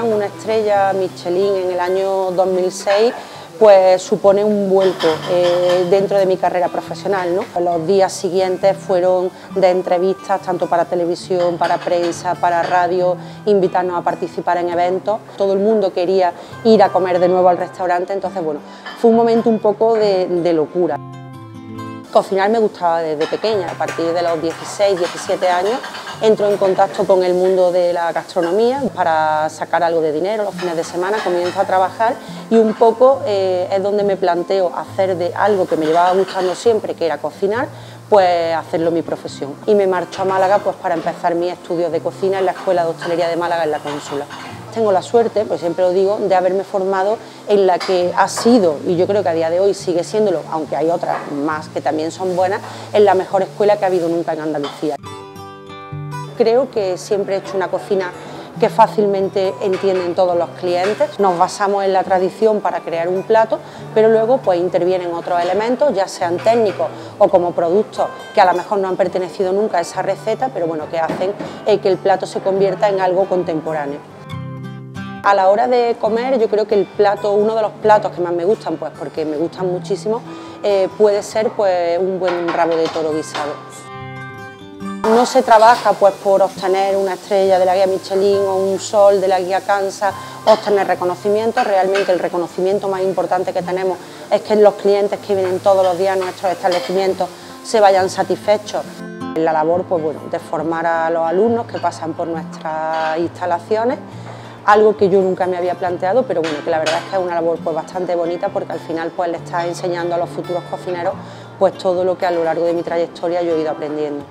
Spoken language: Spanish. consiguieran una estrella Michelin en el año 2006, pues supone un vuelco dentro de mi carrera profesional, ¿no? Los días siguientes fueron de entrevistas tanto para televisión, para prensa, para radio, invitarnos a participar en eventos. Todo el mundo quería ir a comer de nuevo al restaurante, entonces bueno, fue un momento un poco de locura. Cocinar me gustaba desde pequeña, a partir de los 16, 17 años entro en contacto con el mundo de la gastronomía para sacar algo de dinero. Los fines de semana comienzo a trabajar y un poco es donde me planteo hacer de algo que me llevaba gustando siempre, que era cocinar, pues hacerlo mi profesión. Y me marcho a Málaga pues para empezar mis estudios de cocina en la Escuela de Hostelería de Málaga en la Cónsula. Tengo la suerte, pues siempre lo digo, de haberme formado en la que ha sido, y yo creo que a día de hoy sigue siéndolo, aunque hay otras más que también son buenas, en la mejor escuela que ha habido nunca en Andalucía. Creo que siempre he hecho una cocina que fácilmente entienden todos los clientes. Nos basamos en la tradición para crear un plato, pero luego pues intervienen otros elementos, ya sean técnicos o como productos que a lo mejor no han pertenecido nunca a esa receta, pero bueno, que hacen que el plato se convierta en algo contemporáneo. A la hora de comer, yo creo que uno de los platos que más me gustan, pues porque me gustan muchísimo, puede ser pues un buen rabo de toro guisado. No se trabaja pues por obtener una estrella de la guía Michelin o un sol de la guía Kansas, obtener reconocimiento. Realmente el reconocimiento más importante que tenemos es que los clientes que vienen todos los días a nuestros establecimientos se vayan satisfechos. La labor pues bueno, de formar a los alumnos que pasan por nuestras instalaciones, algo que yo nunca me había planteado, pero bueno, que la verdad es que es una labor pues bastante bonita, porque al final pues le está enseñando a los futuros cocineros pues todo lo que a lo largo de mi trayectoria yo he ido aprendiendo.